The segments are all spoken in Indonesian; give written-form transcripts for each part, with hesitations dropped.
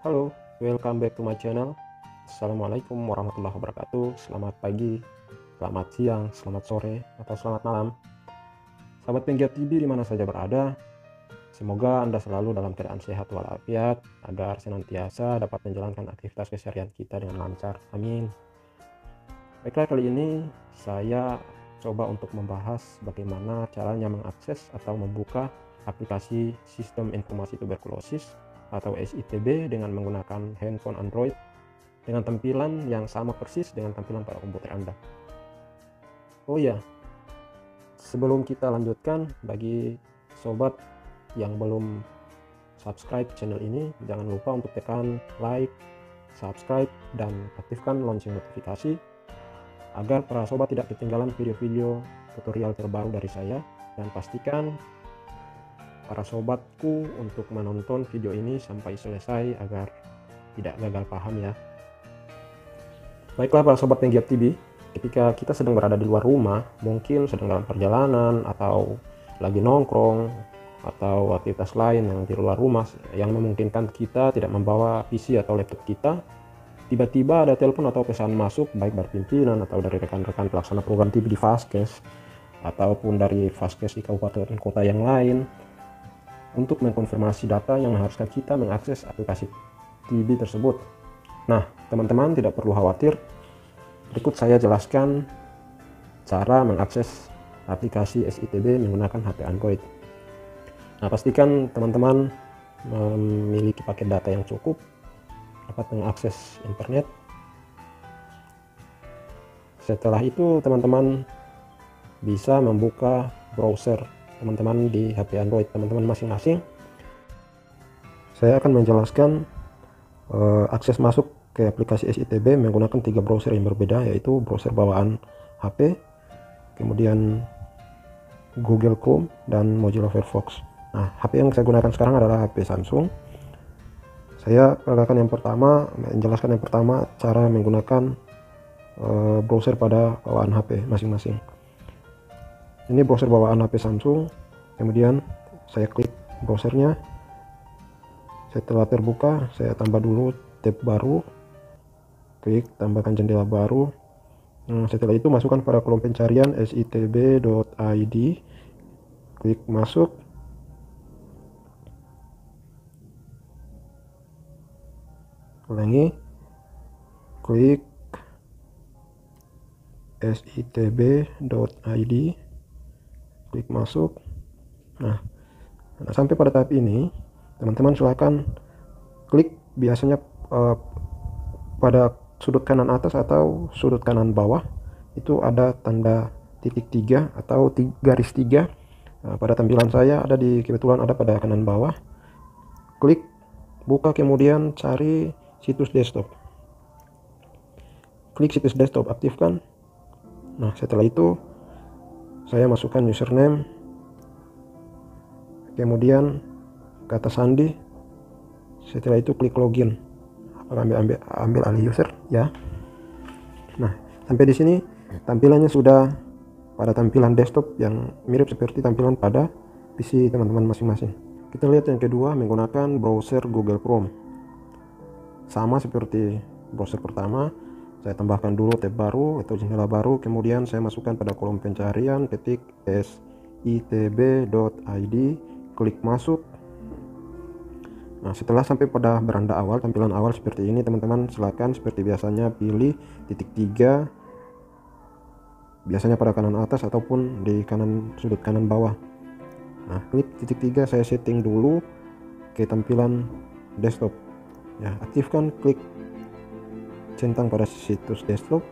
Halo, welcome back to my channel. Assalamualaikum warahmatullahi wabarakatuh. Selamat pagi, selamat siang, selamat sore, atau selamat malam. Sahabat penggiat TB dimana saja berada, semoga Anda selalu dalam keadaan sehat walafiat, agar senantiasa dapat menjalankan aktivitas keseharian kita dengan lancar. Amin. Baiklah, kali ini saya coba untuk membahas bagaimana caranya mengakses atau membuka aplikasi Sistem Informasi Tuberkulosis atau SITB dengan menggunakan handphone Android dengan tampilan yang sama persis dengan tampilan pada komputer Anda. Oh ya, sebelum kita lanjutkan, bagi sobat yang belum subscribe channel ini, jangan lupa untuk tekan like, subscribe, dan aktifkan lonceng notifikasi agar para sobat tidak ketinggalan video-video tutorial terbaru dari saya, dan pastikan para sobatku untuk menonton video ini sampai selesai agar tidak gagal paham ya. Baiklah para sobat penggiat TB, ketika kita sedang berada di luar rumah, mungkin sedang dalam perjalanan atau lagi nongkrong atau aktivitas lain yang di luar rumah yang memungkinkan kita tidak membawa PC atau laptop kita, tiba-tiba ada telepon atau pesan masuk baik dari pimpinan atau dari rekan-rekan pelaksana program TB di Faskes ataupun dari Faskes di kabupaten kota yang lain untuk mengkonfirmasi data yang mengharuskan kita mengakses aplikasi TB tersebut. Nah, teman-teman tidak perlu khawatir. Berikut saya jelaskan cara mengakses aplikasi SITB menggunakan HP Android. Nah, pastikan teman-teman memiliki paket data yang cukup, dapat mengakses internet. Setelah itu, teman-teman bisa membuka browser teman-teman di HP Android teman-teman masing-masing. Saya akan menjelaskan akses masuk ke aplikasi SITB menggunakan tiga browser yang berbeda, yaitu browser bawaan HP, kemudian Google Chrome, dan Mozilla Firefox. Nah, HP yang saya gunakan sekarang adalah HP Samsung. Saya akan menjelaskan yang pertama cara menggunakan browser pada bawaan HP masing-masing. Ini browser bawaan HP Samsung, kemudian saya klik browsernya. Setelah terbuka, saya tambah dulu tab baru, klik tambahkan jendela baru. Nah, setelah itu masukkan pada kolom pencarian sitb.id, klik masuk. Ulangi, klik sitb.id, klik masuk. Nah, sampai pada tahap ini teman-teman silahkan klik biasanya pada sudut kanan atas atau sudut kanan bawah itu ada tanda titik 3 atau garis 3. Nah, pada tampilan saya ada kebetulan ada pada kanan bawah. Klik buka, kemudian cari situs desktop, klik situs desktop, aktifkan. Nah, setelah itu saya masukkan username, kemudian kata sandi, setelah itu klik login, ambil alih user ya. Nah, sampai di sini tampilannya sudah pada tampilan desktop yang mirip seperti tampilan pada PC teman-teman masing-masing. Kita lihat yang kedua menggunakan browser Google Chrome. Sama seperti browser pertama, saya tambahkan dulu tab baru atau jendela baru, kemudian saya masukkan pada kolom pencarian, ketik sitb.id, klik masuk. Nah, setelah sampai pada beranda awal, tampilan awal seperti ini teman-teman, silakan seperti biasanya pilih titik 3 biasanya pada kanan atas ataupun di kanan sudut kanan bawah. Nah, klik titik 3, saya setting dulu ke tampilan desktop ya, aktifkan, klik centang pada situs desktop.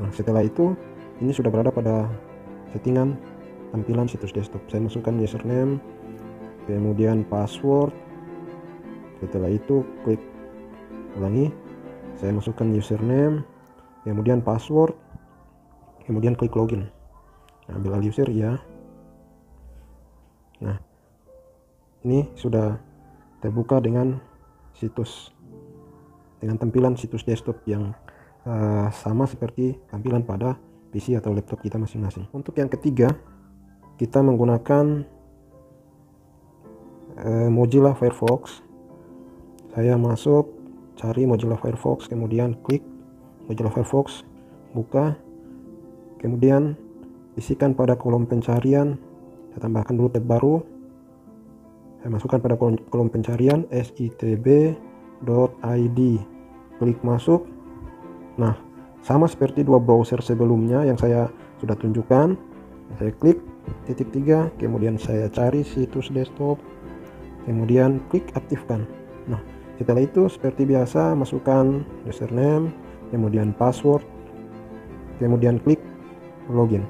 Nah, setelah itu ini sudah berada pada settingan tampilan situs desktop. Saya masukkan username, kemudian password. Setelah itu klik ulangi, saya masukkan username, kemudian password, kemudian klik login, ambil alih user ya. Nah, ini sudah terbuka dengan tampilan situs desktop yang sama seperti tampilan pada PC atau laptop kita masing-masing. Untuk yang ketiga, kita menggunakan Mozilla Firefox. Saya masuk, cari Mozilla Firefox, kemudian klik Mozilla Firefox, buka, kemudian isikan pada kolom pencarian, saya tambahkan dulu tab baru, saya masukkan pada kolom pencarian SITB.id, klik masuk. Nah, sama seperti dua browser sebelumnya yang saya sudah tunjukkan, saya klik titik tiga, kemudian saya cari situs desktop, kemudian klik aktifkan. Nah, setelah itu seperti biasa masukkan username, kemudian password, kemudian klik login.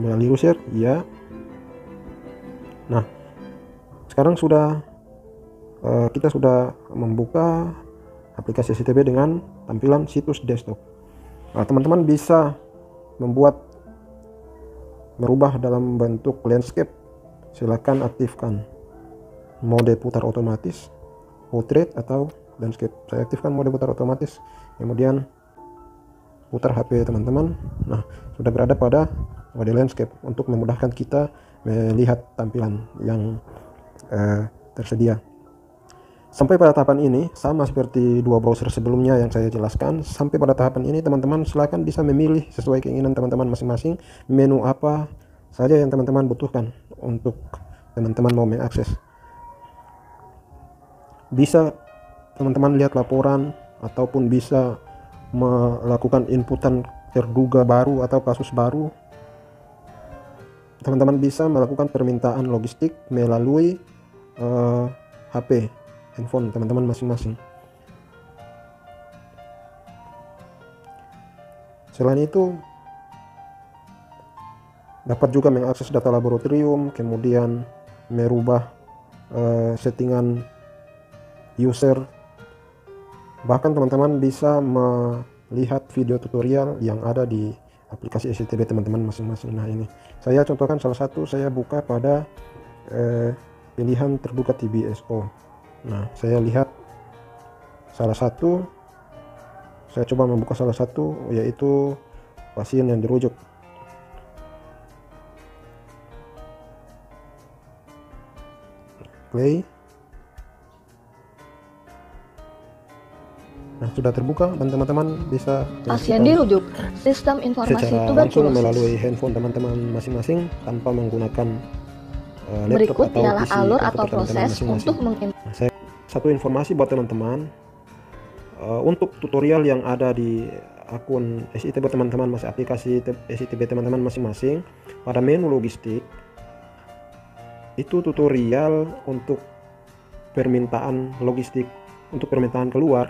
Kembali user, ya. Nah, sekarang sudah kita sudah membuka aplikasi SITB dengan tampilan situs desktop. Nah, teman-teman bisa merubah dalam bentuk landscape. Silakan aktifkan mode putar otomatis, portrait atau landscape. Saya aktifkan mode putar otomatis, kemudian putar HP teman-teman. Nah, sudah berada pada mode landscape untuk memudahkan kita melihat tampilan yang tersedia. Sampai pada tahapan ini sama seperti dua browser sebelumnya yang saya jelaskan. Sampai pada tahapan ini teman-teman silahkan bisa memilih sesuai keinginan teman-teman masing-masing menu apa saja yang teman-teman butuhkan untuk teman-teman mau mengakses. Bisa teman-teman lihat laporan ataupun bisa melakukan inputan terduga baru atau kasus baru. Teman-teman bisa melakukan permintaan logistik melalui HP handphone teman-teman masing-masing. Selain itu dapat juga mengakses data laboratorium, kemudian merubah settingan user. Bahkan teman-teman bisa melihat video tutorial yang ada di aplikasi SITB teman-teman masing-masing. Nah, ini saya contohkan salah satu, saya buka pada pilihan terbuka TBSO. Nah, saya lihat salah satu, saya coba membuka salah satu, yaitu pasien yang dirujuk. Play. Nah, sudah terbuka dan teman-teman bisa pasien dirujuk sistem informasi tuberkulosis melalui handphone teman-teman masing-masing tanpa menggunakan laptop. Berikut adalah alur atau proses untuk menginformasikan. Satu informasi buat teman-teman, untuk tutorial yang ada di akun SITB teman-teman masing aplikasi SITB teman-teman masing-masing, pada menu logistik itu tutorial untuk permintaan logistik, untuk permintaan keluar.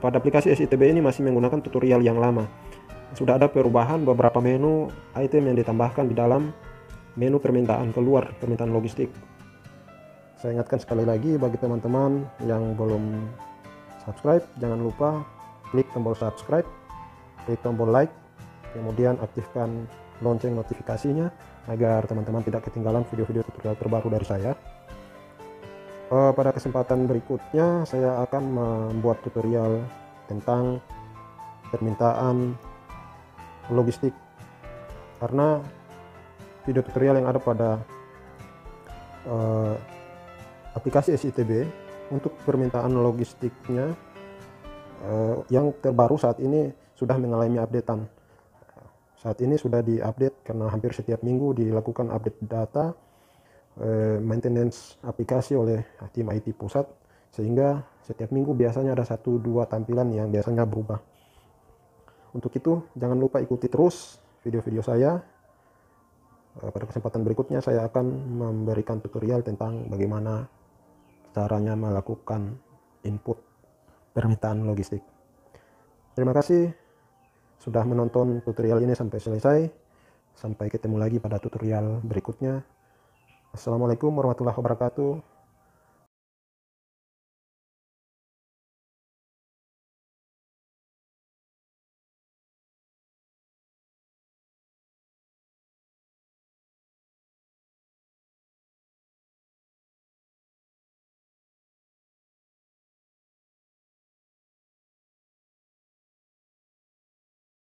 Pada aplikasi SITB ini masih menggunakan tutorial yang lama. Sudah ada perubahan beberapa menu item yang ditambahkan di dalam menu permintaan keluar, permintaan logistik. Saya ingatkan sekali lagi bagi teman-teman yang belum subscribe, jangan lupa klik tombol subscribe, klik tombol like, kemudian aktifkan lonceng notifikasinya agar teman-teman tidak ketinggalan video-video tutorial terbaru dari saya. Pada kesempatan berikutnya saya akan membuat tutorial tentang permintaan logistik, karena video tutorial yang ada pada aplikasi SITB untuk permintaan logistiknya yang terbaru saat ini sudah mengalami updatean. Saat ini sudah diupdate karena hampir setiap minggu dilakukan update data maintenance aplikasi oleh tim IT pusat, sehingga setiap minggu biasanya ada 1-2 tampilan yang biasanya berubah. Untuk itu jangan lupa ikuti terus video-video saya. Pada kesempatan berikutnya saya akan memberikan tutorial tentang bagaimana caranya melakukan input permintaan logistik. Terima kasih sudah menonton tutorial ini sampai selesai. Sampai ketemu lagi pada tutorial berikutnya. Assalamualaikum warahmatullahi wabarakatuh.